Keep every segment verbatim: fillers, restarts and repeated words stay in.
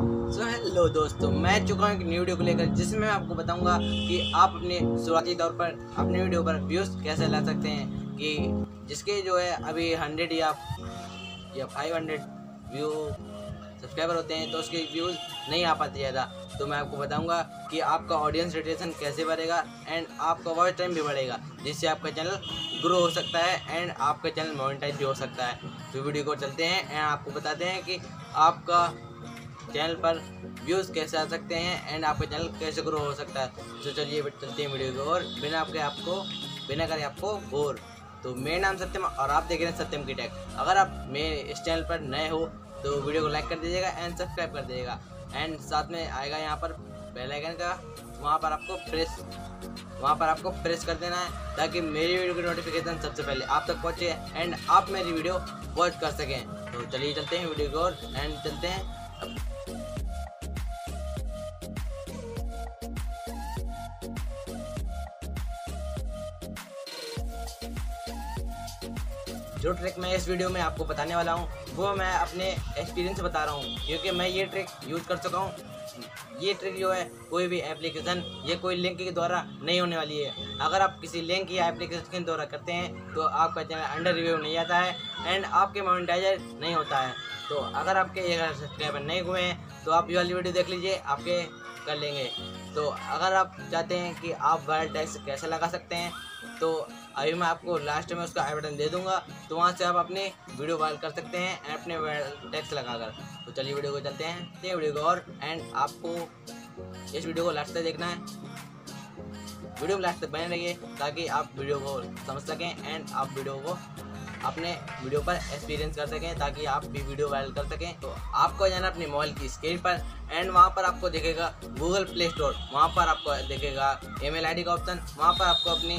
So hello दोस्तों, मैं चुका हूँ एक न्यू वीडियो को लेकर, जिसमें मैं आपको बताऊंगा कि आप अपने शुरुआती दौर पर अपने वीडियो पर व्यूज़ कैसे ला सकते हैं कि जिसके जो है अभी हंड्रेड या या फाइव हंड्रेड व्यू सब्सक्राइबर होते हैं तो उसके व्यूज़ नहीं आ पाते ज़्यादा। तो मैं आपको बताऊंगा कि आपका ऑडियंस रिटेंशन कैसे बढ़ेगा एंड आपका वॉच टाइम भी बढ़ेगा, जिससे आपका चैनल ग्रो हो सकता है एंड आपका चैनल मोनेटाइज भी हो सकता है। तो वीडियो को चलते हैं एंड आपको बताते हैं कि आपका चैनल पर व्यूज़ कैसे आ सकते हैं एंड आपका चैनल कैसे ग्रो हो सकता है। तो चलिए चलते हैं वीडियो को और बिना आपके आपको बिना करें आपको बोर। तो मेरा नाम सत्यम और आप देख रहे हैं सत्यम की टेक। अगर आप मेरे इस चैनल पर नए हो तो वीडियो को लाइक कर दीजिएगा एंड सब्सक्राइब कर दीजिएगा एंड साथ में आएगा यहाँ पर बेल आइकन का, वहाँ पर आपको प्रेस वहाँ पर आपको प्रेस कर देना है ताकि मेरी वीडियो की नोटिफिकेशन सबसे पहले आप तक पहुँचे एंड आप मेरी वीडियो वॉच कर सकें। तो चलिए चलते हैं वीडियो को और एंड चलते हैं। जो ट्रिक मैं इस वीडियो में आपको बताने वाला हूँ वो मैं अपने एक्सपीरियंस से बता रहा हूँ, क्योंकि मैं ये ट्रिक यूज़ कर चुका हूँ। ये ट्रिक जो है कोई भी एप्लीकेशन या कोई लिंक के द्वारा नहीं होने वाली है। अगर आप किसी लिंक या एप्लीकेशन के द्वारा करते हैं तो आपका चैनल अंडर रिव्यू नहीं आता है एंड आपके मोनेटाइजर नहीं होता है। तो अगर आपके एक हज़ार सब्सक्राइबर नहीं हुए हैं तो आप ये वाली वीडियो देख लीजिए, आपके कर लेंगे। तो अगर आप चाहते हैं कि आप वायर टैक्स कैसे लगा सकते हैं तो अभी मैं आपको लास्ट में उसका आई बटन दे दूंगा, तो वहाँ से आप अपने वीडियो वायर कर सकते हैं एंड अपने वायर टैक्स लगाकर। तो चलिए वीडियो को चलते हैं, ये वीडियो को और एंड आपको इस वीडियो को लास्ट तक देखना है, वीडियो को लास्ट तक बने रहिए ताकि आप वीडियो को समझ सकें एंड आप वीडियो को अपने वीडियो पर एक्सपीरियंस कर सकें ताकि आप भी वीडियो वायरल कर सकें। तो आपको जाना अपने मोबाइल की स्क्रीन पर एंड वहां पर आपको दिखेगा गूगल प्ले स्टोर, वहां पर आपको दिखेगा ईमेल आईडी का ऑप्शन। वहां पर आपको अपनी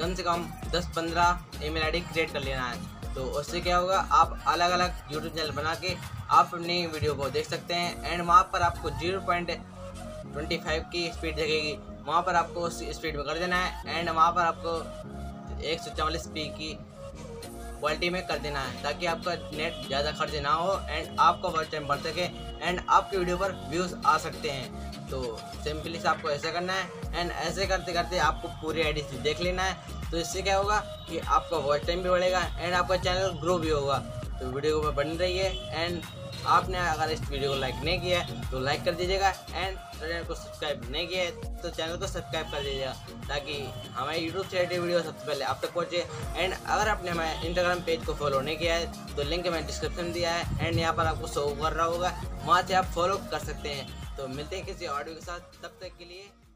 कम से कम दस पंद्रह ईमेल आईडी क्रिएट कर लेना है। तो उससे क्या होगा, आप अलग अलग यूट्यूब चैनल बना के आप अपनी वीडियो को देख सकते हैं एंड वहाँ पर आपको जीरो पॉइंट ट्वेंटी फाइव की स्पीड दिखेगी, वहाँ पर आपको उस स्पीड में कर देना है एंड वहाँ पर आपको एक सौ चवालीस पी की क्वालिटी में कर देना है ताकि आपका नेट ज़्यादा खर्च ना हो एंड आपका वॉच टाइम बढ़ सके एंड आपके वीडियो पर व्यूज़ आ सकते हैं। तो सिंपली से आपको ऐसा करना है एंड ऐसे करते करते आपको पूरी आईडी से देख लेना है। तो इससे क्या होगा कि आपका वॉच टाइम भी बढ़ेगा एंड आपका चैनल ग्रो भी होगा। तो वीडियो पर बन रही है एंड आपने अगर इस वीडियो को लाइक नहीं किया है तो लाइक कर दीजिएगा एंड चैनल को सब्सक्राइब नहीं किया है तो चैनल को सब्सक्राइब कर दीजिएगा ताकि हमारे यूट्यूब से रिलेटेड वीडियो सबसे पहले आप तक पहुँचे। एंड अगर आपने हमारे इंस्टाग्राम पेज को फॉलो नहीं किया है तो लिंक मैंने डिस्क्रिप्शन दिया है एंड यहाँ पर आपको शो कर रहा होगा, वहाँ से आप फॉलो कर सकते हैं। तो मिलते हैं किसी ऑडियो के साथ, तब तक के लिए।